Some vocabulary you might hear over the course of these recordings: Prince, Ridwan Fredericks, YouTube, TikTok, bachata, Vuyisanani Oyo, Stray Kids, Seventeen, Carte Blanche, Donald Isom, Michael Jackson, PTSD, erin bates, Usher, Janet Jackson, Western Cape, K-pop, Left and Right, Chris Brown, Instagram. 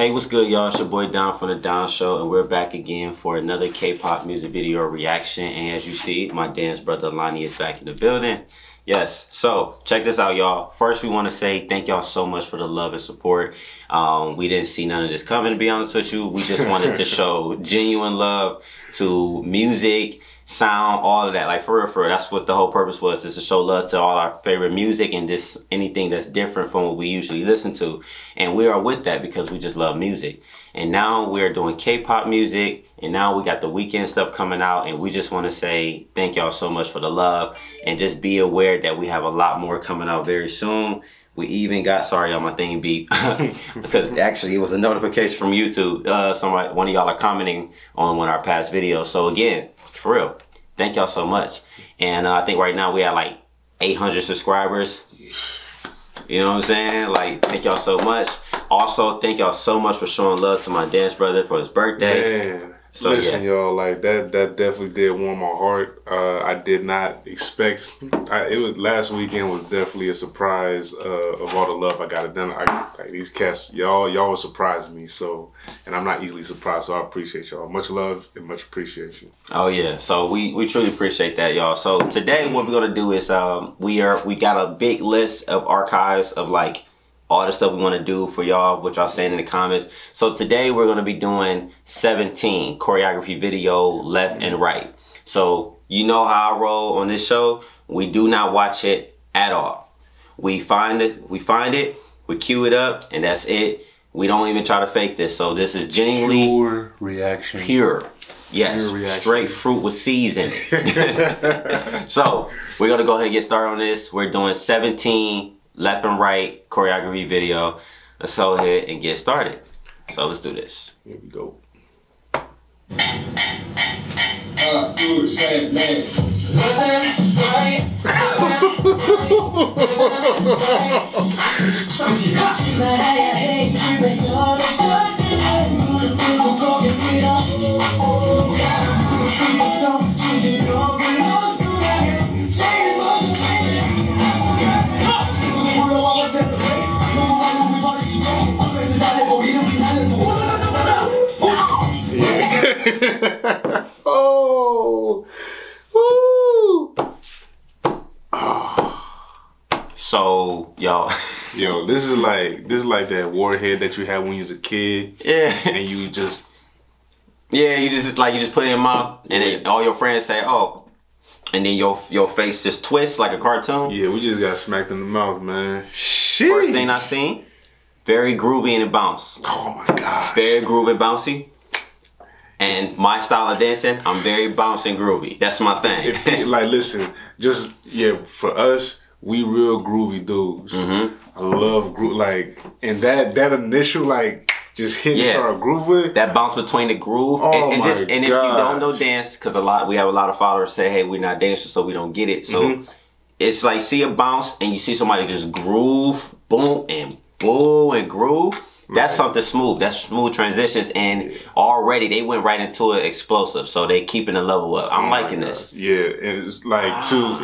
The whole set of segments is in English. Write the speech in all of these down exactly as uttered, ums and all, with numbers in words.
Hey, what's good, y'all? It's your boy Don from The Don Show, and we're back again for another K-pop music video reaction. And as you see, my dance brother Lonnie is back in the building. Yes, so check this out, y'all. First, we want to say thank y'all so much for the love and support. Um, we didn't see none of this coming, to be honest with you. We just wanted to show genuine love to music, sound, all of that. Like, for real, for real, that's what the whole purpose was, is to show love to all our favorite music and just anything that's different from what we usually listen to. And we are with that because we just love music. And now we're doing K-pop music, and now we got the weekend stuff coming out, and we just want to say thank y'all so much for the love, and just be aware that we have a lot more coming out very soon. We even got, sorry on my thing beat, because actually it was a notification from YouTube. Uh, somebody, one of y'all are commenting on one of our past videos. So again, for real, thank y'all so much. And uh, I think right now we have like eight hundred subscribers. You know what I'm saying? Like, thank y'all so much. Also, thank y'all so much for showing love to my dance brother for his birthday. Man, so, listen, yeah. y'all, like that that definitely did warm my heart. Uh, I did not expect, I, it was, last weekend was definitely a surprise uh, of all the love I got it done. I, like, these cats, y'all y'all surprised me, so, and I'm not easily surprised, so I appreciate y'all. Much love and much appreciation. Oh yeah, so we, we truly appreciate that, y'all. So today what we're gonna do is um we are we got a big list of archives of like all the stuff we want to do for y'all, what y'all saying in the comments. So today we're going to be doing Seventeen choreography video, Left and Right. So you know how I roll on this show. We do not watch it at all. We find it, we find it, we cue it up, and that's it. We don't even try to fake this. So this is genuinely pure reaction. Pure. Yes, straight fruit with seeds in it. So we're going to go ahead and get started on this. We're doing Seventeen Left and Right choreography video. Let's go ahead and get started. So let's do this. Here we go. Oh. Woo. Oh. So y'all, yo, this is like this is like that warhead that you had when you was a kid. Yeah. And you just Yeah, you just like you just put it in your mouth, and then all your friends say, oh, and then your your face just twists like a cartoon. Yeah, we just got smacked in the mouth, man. Sheesh. First thing I seen, very groovy and it bounced. Oh my gosh. Very groovy and bouncy. And my style of dancing, I'm very bouncing groovy. That's my thing. It, like, listen, just, yeah, for us, we real groovy dudes. Mm-hmm. I love groove, like, and that that initial, like, just hit yeah. and start grooving. That bounce between the groove. Oh, and, and just my And if gosh. you don't know dance, because a lot, we have a lot of followers say, hey, we're not dancers, so we don't get it. So mm-hmm. it's like, see a bounce, and you see somebody just groove, boom, and boom, and groove. That's something smooth. That's smooth transitions, and already they went right into an explosive. So they keeping the level up. I'm oh liking this. Yeah, and it's like too.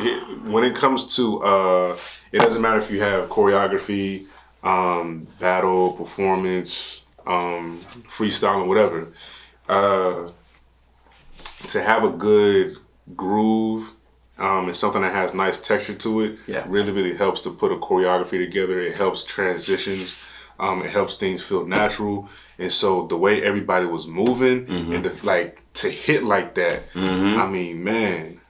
When it comes to, uh, it doesn't matter if you have choreography, um, battle, performance, um, freestyling, whatever. Uh, to have a good groove. Um, it's something that has nice texture to it. Yeah, really, really helps to put a choreography together. It helps transitions. Um, it helps things feel natural, and so the way everybody was moving mm-hmm. and the, like to hit like that, mm-hmm. I mean, man.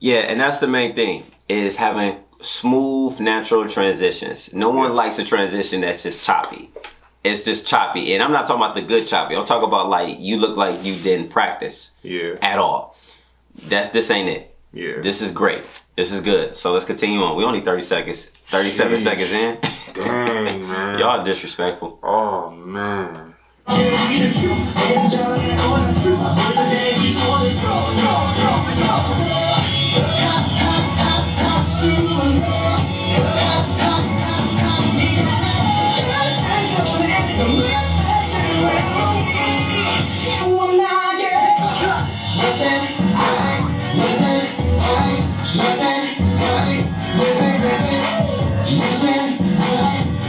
Yeah, and that's the main thing is having smooth, natural transitions. No one yes. likes a transition that's just choppy. It's just choppy, and I'm not talking about the good choppy. I'm talking about like you look like you didn't practice yeah. at all. That's this ain't it. Yeah, this is great. This is good. So let's continue on. We only thirty seconds, thirty-seven Jeez. Seconds in. Dang, man. Y'all disrespectful. Oh, man.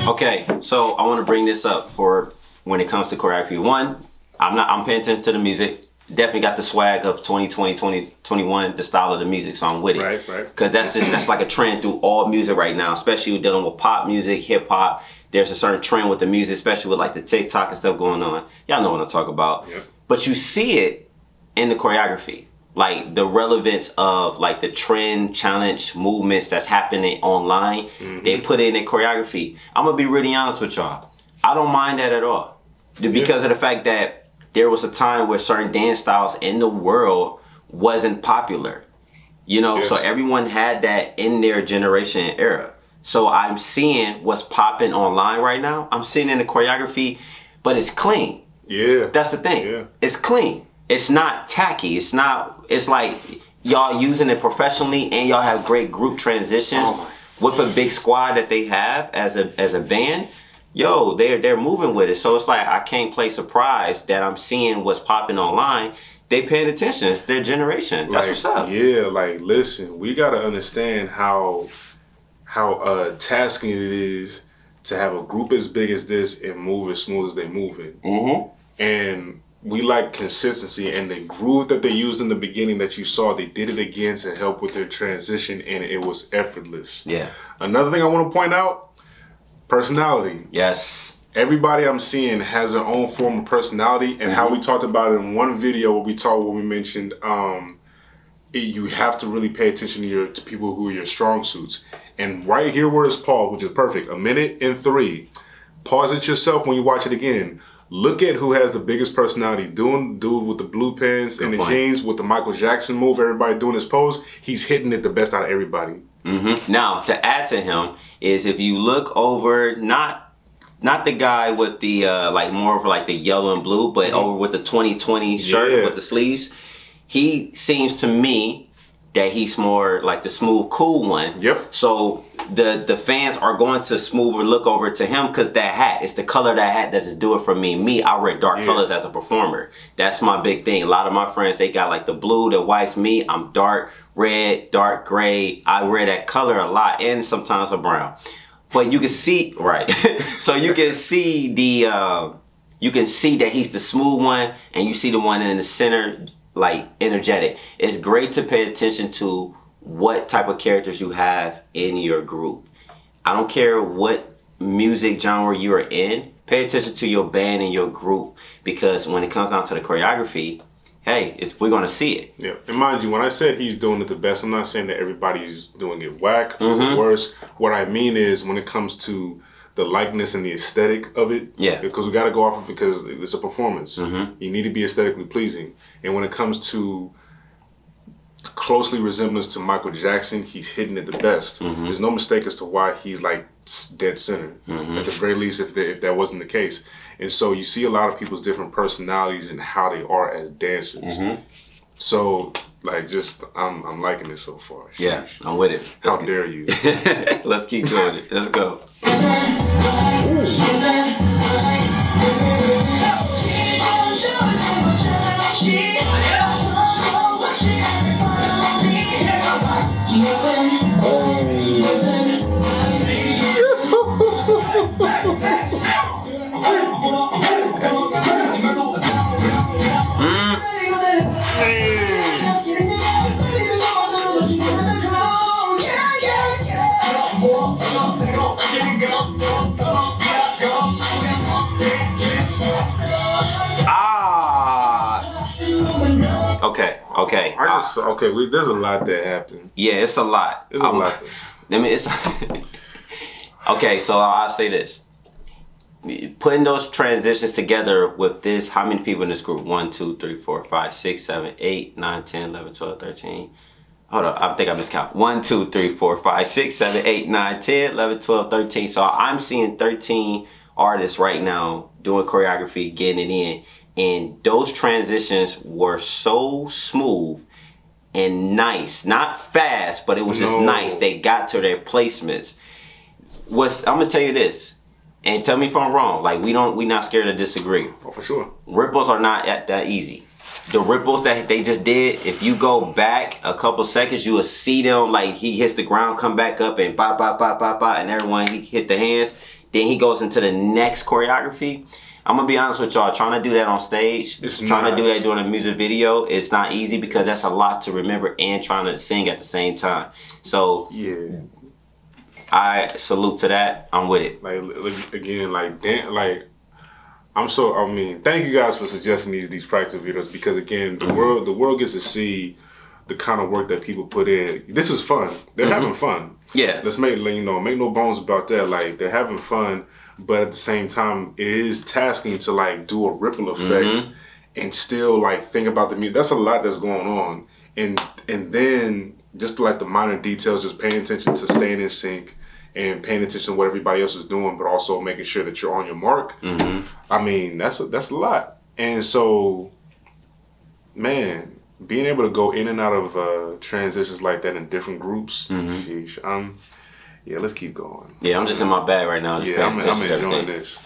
Okay, so I want to bring this up for when it comes to choreography. One, I'm not I'm paying attention to the music. Definitely got the swag of twenty twenty, twenty twenty-one, the style of the music, so I'm with it. Right, right. Because that's just that's like a trend through all music right now, especially with dealing with pop music, hip hop. There's a certain trend with the music, especially with like the TikTok and stuff going on. Y'all know what I'm talking about. Yep. But you see it in the choreography, like the relevance of like the trend, challenge, movements that's happening online. Mm-hmm. They put in their choreography. I'm gonna be really honest with y'all. I don't mind that at all, because yeah. of the fact that there was a time where certain dance styles in the world wasn't popular, you know? Yes. So everyone had that in their generation and era. So I'm seeing what's popping online right now. I'm seeing in the choreography, but it's clean. Yeah. That's the thing. Yeah. It's clean. It's not tacky. It's not, it's like y'all using it professionally, and y'all have great group transitions oh with a big squad that they have as a, as a band. Yo, they're, they're moving with it. So it's like, I can't play surprise that I'm seeing what's popping online. They paying attention. It's their generation. That's like, what's up. Yeah, like, listen, we got to understand how how uh, tasking it is to have a group as big as this and move as smooth as they move it. Mm-hmm. And we like consistency, and the groove that they used in the beginning that you saw, they did it again to help with their transition, and it was effortless. Yeah. Another thing I want to point out, personality. Yes. Everybody I'm seeing has their own form of personality, and mm-hmm. how we talked about it in one video where we talked, where we mentioned um, it, you have to really pay attention to your to people who are your strong suits. And right here where it's paused, which is perfect, a minute and three. Pause it yourself when you watch it again. Look at who has the biggest personality. Doing dude with the blue pants Good and point. the jeans with the Michael Jackson move, everybody doing his pose, he's hitting it the best out of everybody. Mm-hmm. Now, to add to him is if you look over, not not the guy with the uh, like more of like the yellow and blue, but mm-hmm. over with the twenty twenty shirt yeah. with the sleeves, he seems to me that he's more like the smooth, cool one. Yep. So the the fans are going to smoother look over to him because that hat, it's the color of that hat that is doing for me. Me, I wear dark yeah. colors as a performer. That's my big thing. A lot of my friends, they got like the blue, the whites. Me, I'm dark red, dark gray. I wear that color a lot, and sometimes a brown. But you can see, right? So you can see the, uh, you can see that he's the smooth one, and you see the one in the center, like energetic. It's great to pay attention to what type of characters you have in your group. I don't care what music genre you are in, pay attention to your band and your group, because when it comes down to the choreography, hey, it's, we're gonna see it. Yeah, and mind you, when I said he's doing it the best, I'm not saying that everybody's doing it whack or mm-hmm. worse. What I mean is when it comes to the likeness and the aesthetic of it, yeah. because we gotta go off of it, because it's a performance. Mm-hmm. You need to be aesthetically pleasing. And when it comes to closely resemblance to Michael Jackson, he's hitting it the best. Mm-hmm. There's no mistake as to why he's like dead center. Mm-hmm. At the very least, if, the, if that wasn't the case. And so you see a lot of people's different personalities and how they are as dancers. Mm-hmm. So like just, I'm, I'm liking it so far. Sheesh. Yeah, I'm with it. Let's how dare you. Let's keep doing it. Let's go. Okay, okay. I just, uh, okay, we, there's a lot that happened. Yeah, it's a lot. It's a um, lot. I mean, it's... Okay, so I'll say this. Putting those transitions together with this, how many people in this group? one, two, three, four, five, six, seven, eight, nine, ten, eleven, twelve, thirteen. Hold on, I think I miscounted. one, two, three, four, five, six, seven, eight, nine, ten, eleven, twelve, thirteen. So I'm seeing thirteen artists right now doing choreography, getting it in. And those transitions were so smooth and nice. Not fast, but it was no. just nice. They got to their placements. What's, I'm gonna tell you this, and tell me if I'm wrong. Like we don't, we not scared to disagree. Oh, for sure. Ripples are not at that easy. The ripples that they just did, if you go back a couple seconds, you will see them. Like he hits the ground, come back up, and bop, bop, bop, bop, bop, and everyone he hit the hands. Then he goes into the next choreography. I'm gonna be honest with y'all, trying to do that on stage, it's trying not. to do that during a music video, it's not easy because that's a lot to remember and trying to sing at the same time. So yeah, I salute to that. I'm with it. Like again, like damn, like I'm so. I mean, thank you guys for suggesting these these practice videos because again, the mm-hmm. world the world gets to see the kind of work that people put in. This is fun. They're mm-hmm. having fun. Yeah. Let's make you know make no bones about that. Like they're having fun. But at the same time, it is tasking to like do a ripple effect mm-hmm. and still like think about the music. That's a lot that's going on. And and then just like the minor details, just paying attention to staying in sync and paying attention to what everybody else is doing, but also making sure that you're on your mark. Mm-hmm. I mean, that's a, that's a lot. And so, man, being able to go in and out of uh, transitions like that in different groups, mm-hmm. sheesh, um, yeah, let's keep going. Yeah, I'm just in my bag right now. Just yeah, I'm, I'm enjoying this.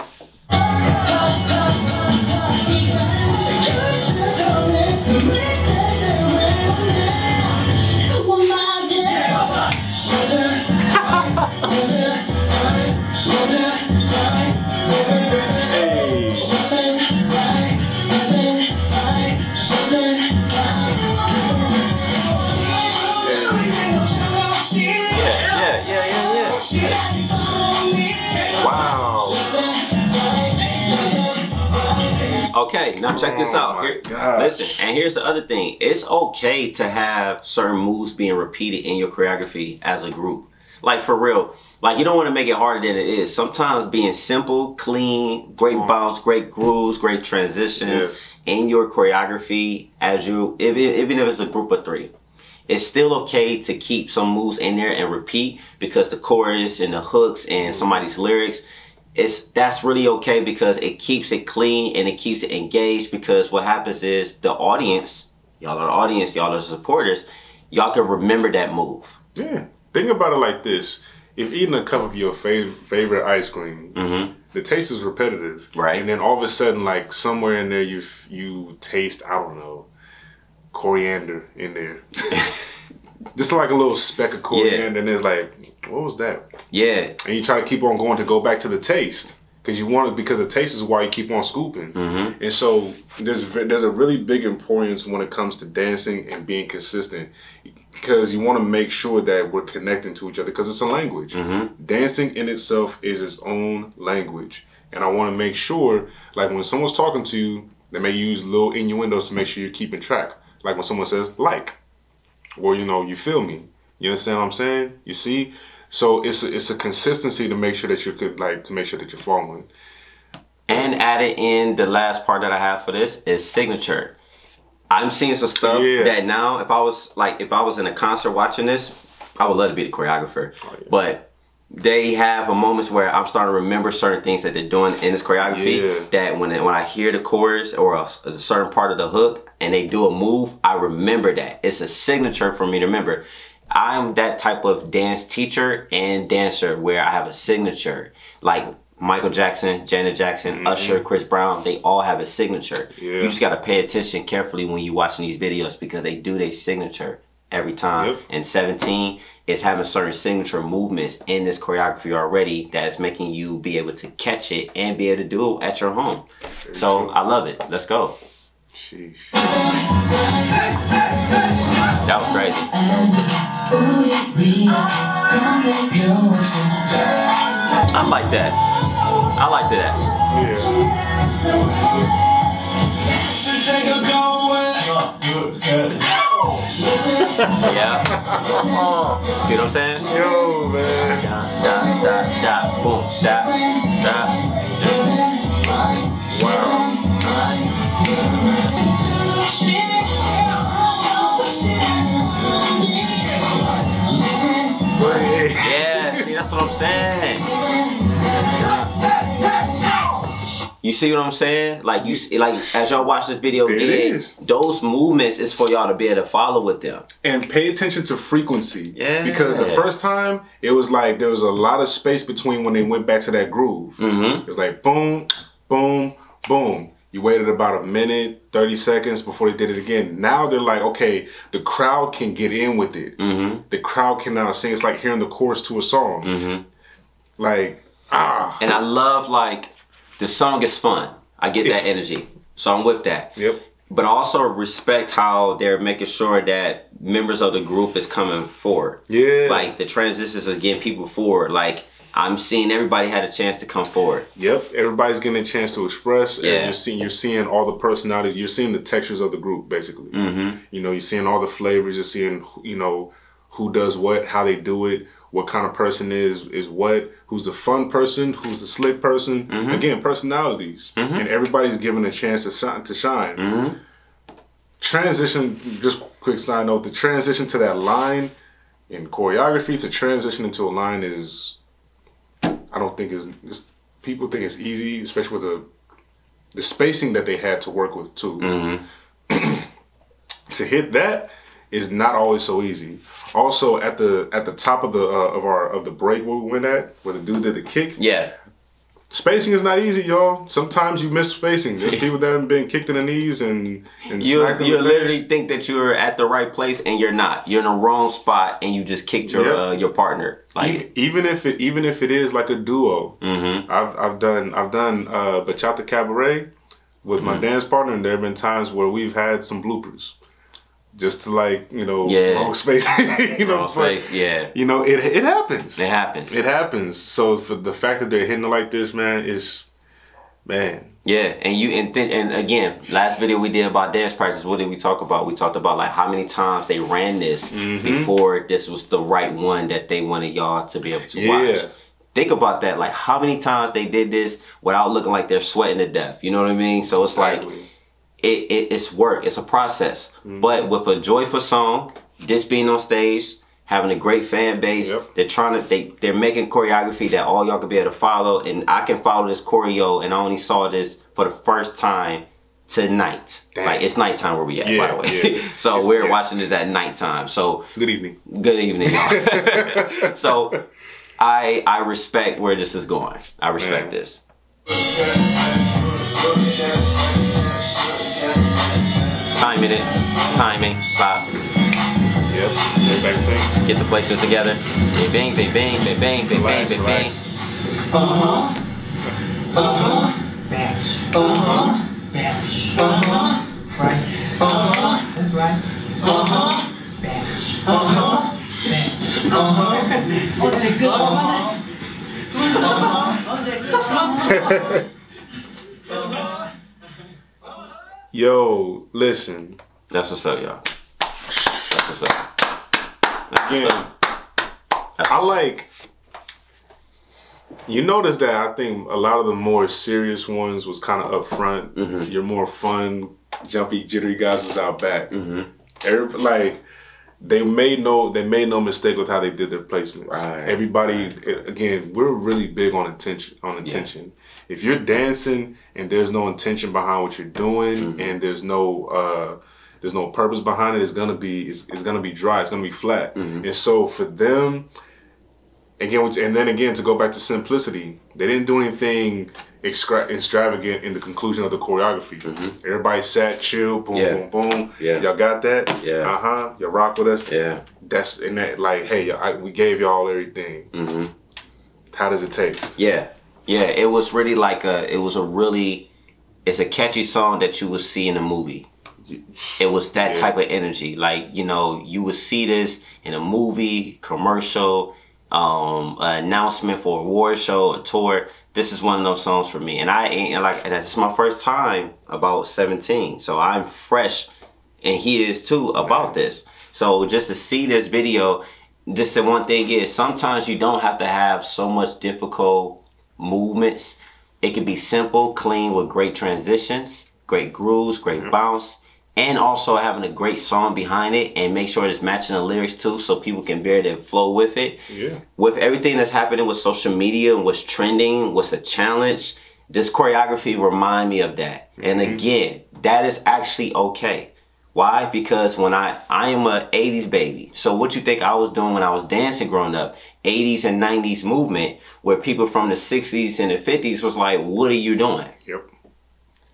Okay, now check this out. Here, listen, and here's the other thing. It's okay to have certain moves being repeated in your choreography as a group. Like, for real. Like, you don't want to make it harder than it is. Sometimes being simple, clean, great bounce, great grooves, great transitions yes. in your choreography as you, even, even if it's a group of three. It's still okay to keep some moves in there and repeat because the chorus and the hooks and somebody's lyrics, It's, that's really okay because it keeps it clean and it keeps it engaged because what happens is the audience, y'all are the audience, y'all are the supporters, y'all can remember that move. Yeah. Think about it like this. If eating a cup of your fav favorite ice cream, mm-hmm. the taste is repetitive. Right. And then all of a sudden, like somewhere in there, you, you taste, I don't know, coriander in there. Just like a little speck of coriander yeah. and it's like, what was that? Yeah. And you try to keep on going to go back to the taste because you want it because the taste is why you keep on scooping. Mm-hmm. And so there's there's a really big importance when it comes to dancing and being consistent because you want to make sure that we're connecting to each other because it's a language. Mm-hmm. Dancing in itself is its own language. And I want to make sure like when someone's talking to you, they may use little innuendos to make sure you're keeping track. Like when someone says like, or you know, you feel me. You understand what I'm saying? You see? So it's a, it's a consistency to make sure that you could like to make sure that you're following. And added in the last part that I have for this is signature. I'm seeing some stuff yeah. that now, if I was like, if I was in a concert watching this, I would love to be the choreographer. Oh, yeah. But they have a moments where I'm starting to remember certain things that they're doing in this choreography. Yeah. That when when I hear the chorus or a, a certain part of the hook and they do a move, I remember that. It's a signature for me to remember. I'm that type of dance teacher and dancer where I have a signature. Like Michael Jackson, Janet Jackson, mm-hmm. Usher, Chris Brown, they all have a signature. Yeah. You just got to pay attention carefully when you're watching these videos because they do their signature every time. Yep. And Seventeen is having certain signature movements in this choreography already that is making you be able to catch it and be able to do it at your home. Very so true. I love it. Let's go. Sheesh. That was crazy. I like that. I like that. Yeah. yeah. See what I'm saying? Yo, man. Da, da, da, da, boom, da, da. Wow. Yeah, see, that's what I'm saying. You see what I'm saying? Like, you, like as y'all watch this video, it did, is. Those movements is for y'all to be able to follow with them. And pay attention to frequency. Yeah. Because the first time, it was like there was a lot of space between when they went back to that groove. Mm-hmm. It was like boom, boom, boom. You waited about a minute, thirty seconds before they did it again. Now they're like, okay, the crowd can get in with it. Mm-hmm. The crowd can now sing. It's like hearing the chorus to a song. Mm-hmm. Like, ah. And I love, like, the song is fun. I get that energy. So I'm with that. Yep. But also respect how they're making sure that members of the group is coming forward. Yeah. Like the transitions is getting people forward. Like I'm seeing everybody had a chance to come forward. Yep. Everybody's getting a chance to express. Yeah. And you're seeing, you're seeing all the personalities. You're seeing the textures of the group, basically. Mm-hmm. You know, you're seeing all the flavors. You're seeing, you know, who does what, how they do it, what kind of person is is what, who's the fun person, who's the slick person. Mm-hmm. Again, personalities. Mm-hmm. And everybody's given a chance to shine. To shine. Mm-hmm. Transition, just quick side note, the transition to that line in choreography, to transition into a line is, I don't think is, it's, people think it's easy, especially with the, the spacing that they had to work with too. Mm-hmm. To hit that is not always so easy. Also, at the at the top of the uh, of our of the break where we went at, where the dude did the kick. Yeah. Spacing is not easy, y'all. Sometimes you miss spacing. There's people that have been kicked in the knees and, and you smacked in the face. You literally think that you're at the right place and you're not. You're in the wrong spot and you just kicked your yep. uh, your partner. Like even, even if it even if it is like a duo. Mm-hmm. I've I've done I've done uh, bachata cabaret with my mm-hmm. dance partner, and there have been times where we've had some bloopers. Just to like, you know, yeah. wrong space. you know, wrong space, yeah. You know, it it happens. It happens. It happens. So for the fact that they're hitting it like this, man, is, man. Yeah, and you and th and again, last video we did about dance practice. What did we talk about? We talked about like how many times they ran this mm-hmm. before this was the right one that they wanted y'all to be able to yeah. watch. Think about that, like how many times they did this without looking like they're sweating to death. You know what I mean? So it's exactly. like. It, it, it's work, it's a process. Mm-hmm. But with a joyful song, this being on stage, having a great fan base, yep. they're trying to, they, they're making choreography that all y'all can be able to follow, and I can follow this choreo, and I only saw this for the first time tonight. Damn. Like, it's nighttime where we at, yeah, by the way. Yeah. so it's, we're yeah. watching this at nighttime, so. Good evening. Good evening, y'all. so, I, I respect where this is going. I respect Man. this. Timing it, timing, pop. Yep, everything. Get the placements together. They bang, they bang, they bang, they bang, they bang. Uh huh. Uh huh. Bash. Uh huh. Bash. Uh huh. Right. Uh huh. That's right. Uh huh. Bash. Uh huh. Bash. Uh huh. Oh, that's good. Uh huh. Oh, that's good. Uh huh. Uh huh. Yo, listen. That's what's up, y'all. That's what's up. That's what's yeah. up. That's what's I like, up. You notice that I think a lot of the more serious ones was kind of up front. Mm-hmm. Your more fun, jumpy, jittery guys was out back. Mm-hmm. Every, like, they made no they made no mistake with how they did their placements. Right. Everybody, right. again, we're really big on attention. On intention. Yeah. If you're dancing and there's no intention behind what you're doing, mm-hmm. and there's no uh, there's no purpose behind it, it's gonna be it's, it's gonna be dry. It's gonna be flat. Mm-hmm. And so for them, again, and then again to go back to simplicity, they didn't do anything extra extravagant in the conclusion of the choreography. Mm-hmm. Everybody sat, chill, boom, yeah. boom, boom. Yeah. Y'all got that? Yeah. Uh huh. Y'all rock with us. Yeah. That's and that like, hey, I, we gave y'all everything. Mm-hmm. How does it taste? Yeah. Yeah, it was really like a, it was a really, it's a catchy song that you would see in a movie. It was that yeah. type of energy. Like, you know, you would see this in a movie, commercial, um, an announcement for an award show, a tour. This is one of those songs for me. And I ain't like, and it's my first time about Seventeen. So I'm fresh, and he is too, about yeah. this. So just to see this video, just the one thing is, sometimes you don't have to have so much difficult movements. It can be simple, clean, with great transitions, great grooves, great mm-hmm. bounce, and also having a great song behind it, and make sure it's matching the lyrics too, so people can bear their flow with it. Yeah. With everything that's happening with social media and what's trending, what's a challenge, this choreography remind me of that. Mm-hmm. And again, that is actually okay. Why? Because when I, I am a eighties baby. So what you think I was doing when I was dancing growing up? eighties and nineties movement, where people from the sixties and the fifties was like, what are you doing? Yep.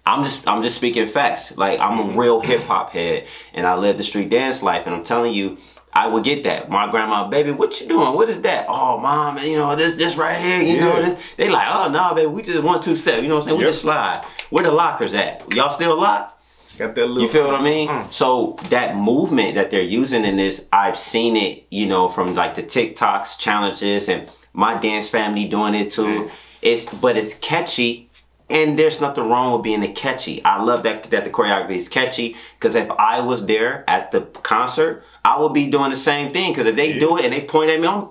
I'm just, I'm just speaking facts. Like, I'm a real hip hop head, and I live the street dance life. And I'm telling you, I would get that. My grandma, baby, what you doing? What is that? Oh, mom, you know, this this right here, you yeah. know, this. They like, oh, no, nah, baby, we just one, two step, you know what I'm saying? Yep. We just slide. Where the lockers at? Y'all still locked? Got that little you feel what I mean? Mm. So that movement that they're using in this, I've seen it, you know, from like the TikToks, challenges, and my dance family doing it too. Mm. It's, but it's catchy. And there's nothing wrong with being a catchy. I love that that the choreography is catchy, because if I was there at the concert, I would be doing the same thing. Because if they yeah. do it and they point at me, I'm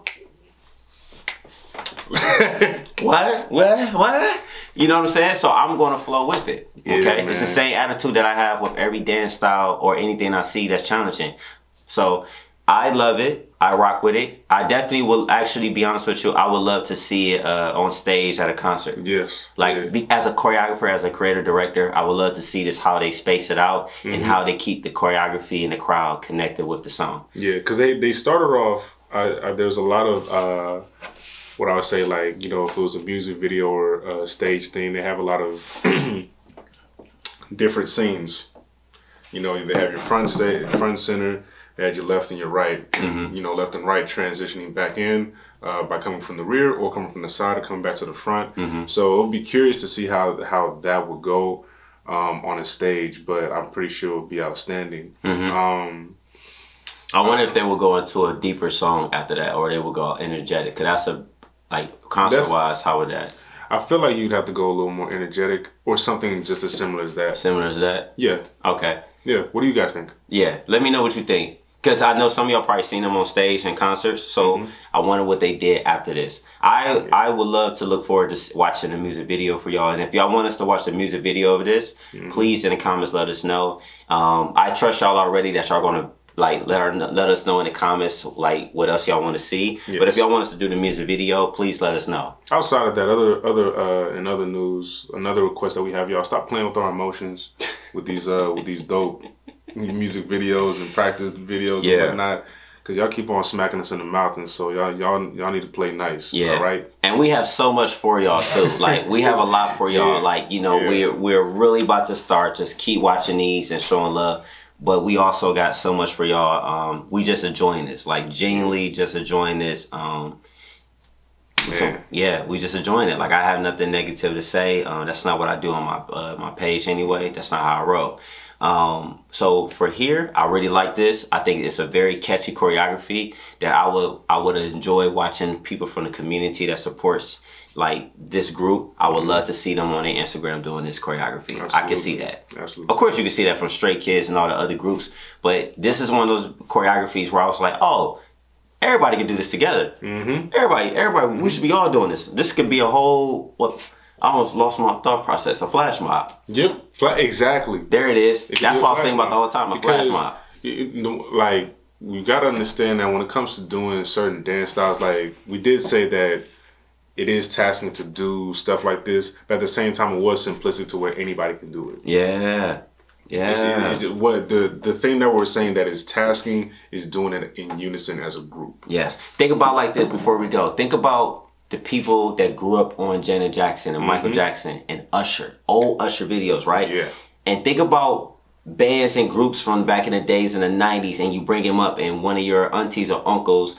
what? What? What? You know what I'm saying? So I'm going to flow with it. Okay? Yeah, it's the same attitude that I have with every dance style or anything I see that's challenging. So I love it. I rock with it. I definitely will actually be honest with you. I would love to see it uh, on stage at a concert. Yes. Like yeah. be, as a choreographer, as a creator director, I would love to see this, how they space it out mm-hmm. and how they keep the choreography and the crowd connected with the song. Yeah, because they, they started off, I, I, there's a lot of uh, what I would say, like, you know, if it was a music video or a stage thing, they have a lot of different scenes. You know, they have your front stage, front center, they had your left and your right, mm-hmm. you know, left and right transitioning back in uh, by coming from the rear or coming from the side or coming back to the front. Mm-hmm. So it'll be curious to see how, how that would go um, on a stage, but I'm pretty sure it would be outstanding. Mm-hmm. um, I wonder um, if they will go into a deeper song after that, or they will go energetic, because that's a, like, concert-wise, how would that? I feel like you'd have to go a little more energetic or something just as similar as that. Similar as that? Yeah. Okay. Yeah. What do you guys think? Yeah. Let me know what you think. Because I know some of y'all probably seen them on stage and concerts, so mm-hmm. I wonder what they did after this. I okay. I would love to look forward to watching a music video for y'all, and if y'all want us to watch the music video of this, mm-hmm. please in the comments let us know. Um, I trust y'all already that y'all gonna like let our, let us know in the comments like what else y'all want to see. Yes. But if y'all want us to do the music video, please let us know. Outside of that, other other uh, in other news, another request that we have y'all stop playing with our emotions with these uh with these dope. music videos and practice videos yeah. and whatnot, because y'all keep on smacking us in the mouth, and so y'all y'all y'all need to play nice. Yeah, all right. And we have so much for y'all too. Like we have a lot for y'all. Yeah. Like you know yeah. we're we're really about to start. Just keep watching these and showing love. But we also got so much for y'all. Um, we just enjoying this. Like genuinely just enjoying this. Um, so, yeah, we just enjoying it. Like I have nothing negative to say. Um, that's not what I do on my uh, my page anyway. That's not how I roll. Um, so for here, I really like this. I think it's a very catchy choreography that I would, I would enjoy watching people from the community that supports like this group. I would love to see them on their Instagram doing this choreography. Absolutely. I can see that. Absolutely. Of course you can see that from Stray Kids and all the other groups, but this is one of those choreographies where I was like, oh, everybody can do this together. Mm-hmm. Everybody, everybody, mm-hmm. we should be all doing this. This could be a whole, what? I almost lost my thought process. A flash mob. Yep. Exactly. There it is. It's That's what I was thinking mob. about the whole time. A because flash mob. It, like, we got to understand that when it comes to doing certain dance styles, like, we did say that it is tasking to do stuff like this, but at the same time, it was simplistic to where anybody can do it. Yeah. Yeah. It's, it's just, what the, the thing that we're saying that is tasking is doing it in unison as a group. Yes. Think about like this before we go. Think about the people that grew up on Janet Jackson and Michael mm-hmm. Jackson and Usher, old Usher videos, right? Yeah. And think about bands and groups from back in the days in the nineties, and you bring them up and one of your aunties or uncles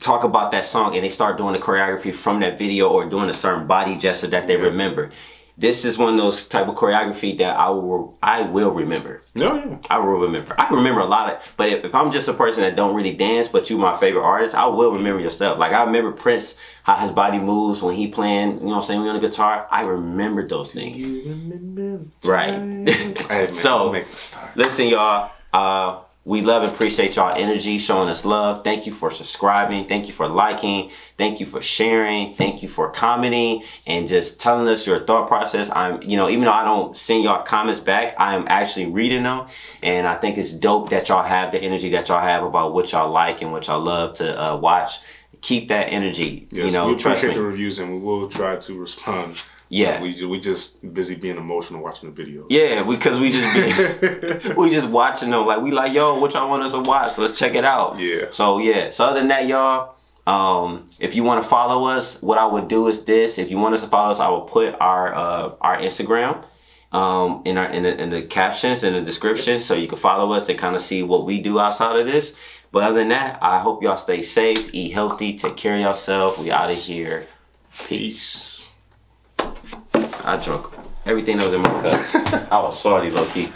talk about that song and they start doing the choreography from that video or doing a certain body gesture that they yeah. remember. This is one of those type of choreography that I will I will remember. Yeah, yeah. I will remember. I can remember a lot of, but if, if I'm just a person that don't really dance, but you my favorite artist, I will remember your stuff. Like I remember Prince, how his body moves when he playing, you know what I'm saying, on the guitar. I remember those things. You remember the time. Right. Hey, man, so, make the start. Listen, y'all. Uh, we love and appreciate y'all energy, showing us love. Thank you for subscribing. Thank you for liking. Thank you for sharing. Thank you for commenting and just telling us your thought process. I'm, you know, even though I don't send y'all comments back, I am actually reading them. And I think it's dope that y'all have the energy that y'all have about what y'all like and what y'all love to uh, watch. Keep that energy. Yes, you know, we appreciate me. the reviews and we will try to respond. Yeah, we we just busy being emotional watching the videos. Yeah, because we, we just be, we just watching them like we like yo, what y'all want us to watch? So let's check it out. Yeah. So yeah. So other than that, y'all, um, if you want to follow us, what I would do is this: if you want us to follow us, I will put our uh, our Instagram um, in our in the, in the captions in the description, so you can follow us and kind of see what we do outside of this. But other than that, I hope y'all stay safe, eat healthy, take care of yourself. We out of here. Peace. I drunk everything that was in my cup. I was sorry, low key.